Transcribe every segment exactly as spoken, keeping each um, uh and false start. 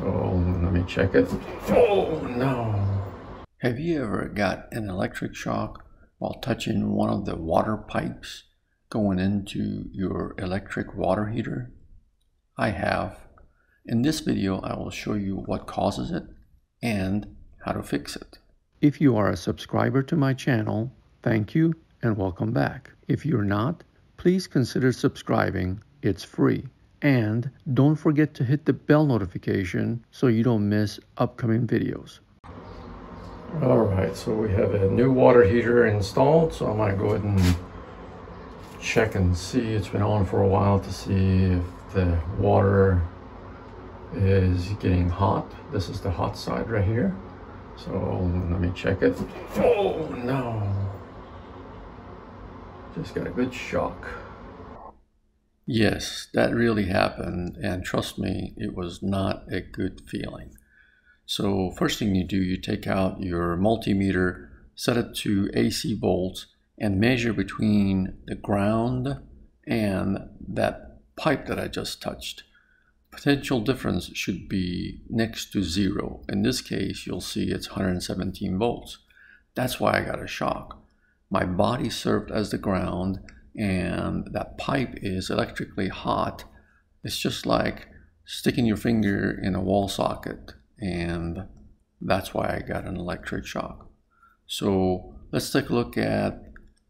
So let me check it. Oh no! Have you ever got an electric shock while touching one of the water pipes going into your electric water heater? I have. In this video, I will show you what causes it and how to fix it. If you are a subscriber to my channel, thank you and welcome back. If you're not, please consider subscribing. It's free. And don't forget to hit the bell notification so you don't miss upcoming videos. All right, so we have a new water heater installed, so I'm gonna go ahead and check and see. It's been on for a while to see if the water is getting hot. This is the hot side right here. So let me check it. Oh no! Just got a good shock. Yes, that really happened, and trust me, it was not a good feeling. So first thing you do, you take out your multimeter, set it to A C volts, and measure between the ground and that pipe that I just touched. Potential difference should be next to zero. In this case, you'll see it's one hundred seventeen volts. That's why I got a shock. My body served as the ground, and that pipe is electrically hot. It's just like sticking your finger in a wall socket, and that's why I got an electric shock. So let's take a look at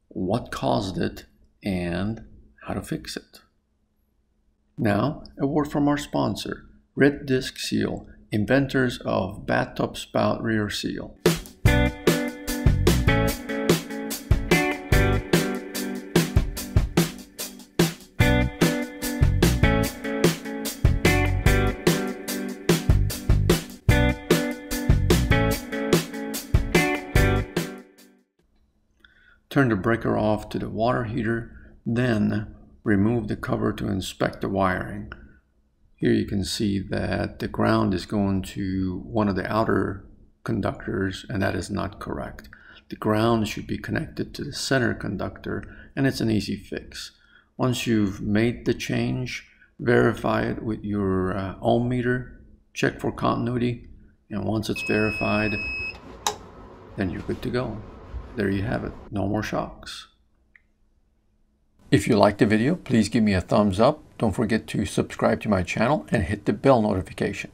what caused it and how to fix it. Now, a word from our sponsor, Red Disc Seal, inventors of bathtub spout rear seal. Turn the breaker off to the water heater, then remove the cover to inspect the wiring. Here you can see that the ground is going to one of the outer conductors, and that is not correct. The ground should be connected to the center conductor, and it's an easy fix. Once you've made the change, verify it with your uh, ohm meter, check for continuity, and once it's verified, then you're good to go. There you have it. No more shocks. If you liked the video, please give me a thumbs up. Don't forget to subscribe to my channel and hit the bell notification.